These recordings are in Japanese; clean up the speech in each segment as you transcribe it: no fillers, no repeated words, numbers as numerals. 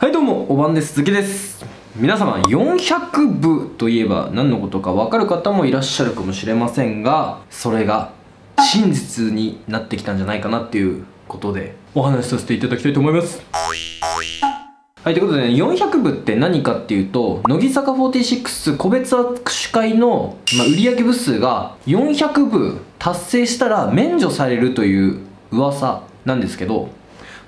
はいどうも、おばんです。ズキです。皆様、400部といえば何のことか分かる方もいらっしゃるかもしれませんが、それが真実になってきたんじゃないかなっていうことでお話しさせていただきたいと思います。はい、ということでね、400部って何かっていうと、乃木坂46個別握手会の、売上部数が400部達成したら免除されるという噂なんですけど、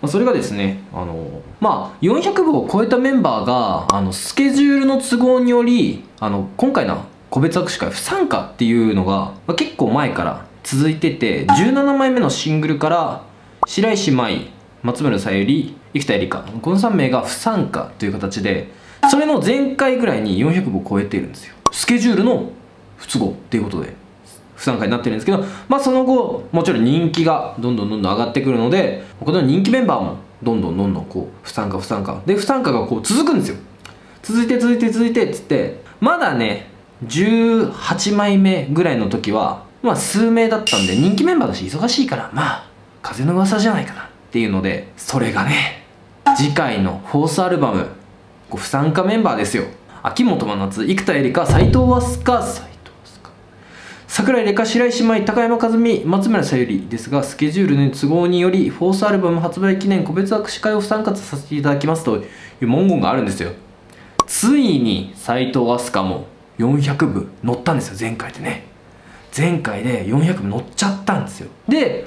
それがですね、400部を超えたメンバーがスケジュールの都合により今回の個別握手会不参加っていうのが、結構前から続いてて、17枚目のシングルから白石麻衣、松村沙友理、生田絵梨花、この3名が不参加という形で、それの前回ぐらいに400部を超えているんですよ。スケジュールの不都合っていうことで不参加になってるんですけど、その後もちろん人気がどんどん上がってくるので、この人気メンバーもどんどんこう不参加がこう続くんですよ。続いてっつって、まだね18枚目ぐらいの時は数名だったんで、人気メンバーだし忙しいから、風の噂じゃないかなっていうので、それがね、次回のフォースアルバム不参加メンバーですよ。秋元真夏、生田絵梨花、斎藤飛鳥、桜井玲香、白石麻衣、高山一実、松村沙友理ですが、スケジュールの都合によりフォースアルバム発売記念個別握手会を不参加させていただきますという文言があるんですよ。ついに斎藤飛鳥も400部乗ったんですよ。前回で400部乗っちゃったんですよ。で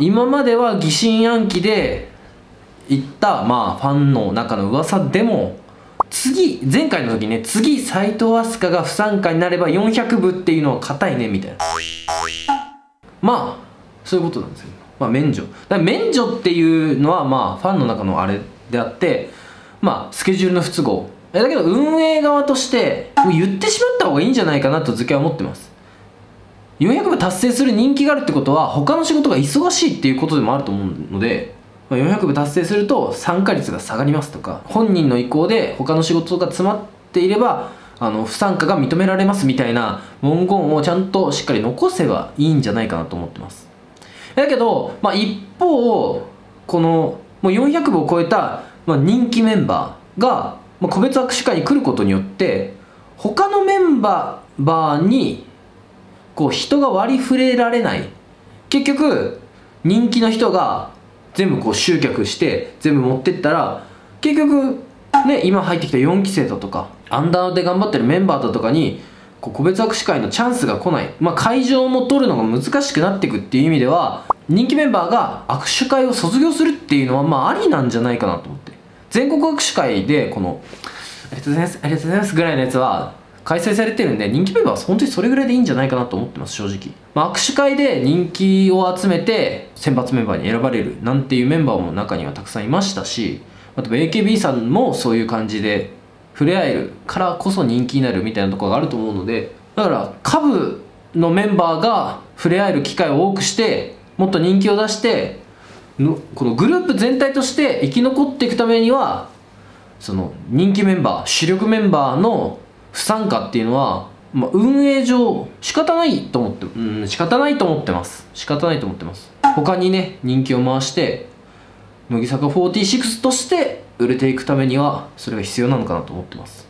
今までは疑心暗鬼で言ったファンの中の噂でも、前回の時ね、斎藤飛鳥が不参加になれば400部っていうのは硬いねみたいな、そういうことなんですよ。免除免除っていうのはファンの中のあれであって、スケジュールの不都合だけど、運営側として言ってしまった方がいいんじゃないかなとズキは思ってます。400部達成する人気があるってことは、他の仕事が忙しいっていうことでもあると思うので、400部達成すると参加率が下がりますとか、本人の意向で他の仕事が詰まっていれば不参加が認められますみたいな文言をちゃんとしっかり残せばいいんじゃないかなと思ってます。だけど、一方、このもう400部を超えた人気メンバーが個別握手会に来ることによって、他のメンバーにこう人が割り振れられない、結局人気の人が全部こう集客して全部持ってったら、結局ね、今入ってきた4期生だとかアンダーで頑張ってるメンバーだとかに個別握手会のチャンスが来ない、会場も取るのが難しくなっていくっていう意味では、人気メンバーが握手会を卒業するっていうのはありなんじゃないかなと思って、全国握手会でこの「ありがとうございますありがとうございます」ぐらいのやつは開催されてるんで、人気メンバーは本当にそれぐらいでいいんじゃないかなと思ってます、正直。握手会で人気を集めて選抜メンバーに選ばれるなんていうメンバーも中にはたくさんいましたし、あと AKB さんもそういう感じで触れ合えるからこそ人気になるみたいなところがあると思うので、だから下部のメンバーが触れ合える機会を多くして、もっと人気を出して、このグループ全体として生き残っていくためには、その人気メンバー、主力メンバーの不参加っていうのは、運営上仕方ないと思ってます。他にね、人気を回して乃木坂46として売れていくためには、それが必要なのかなと思ってます。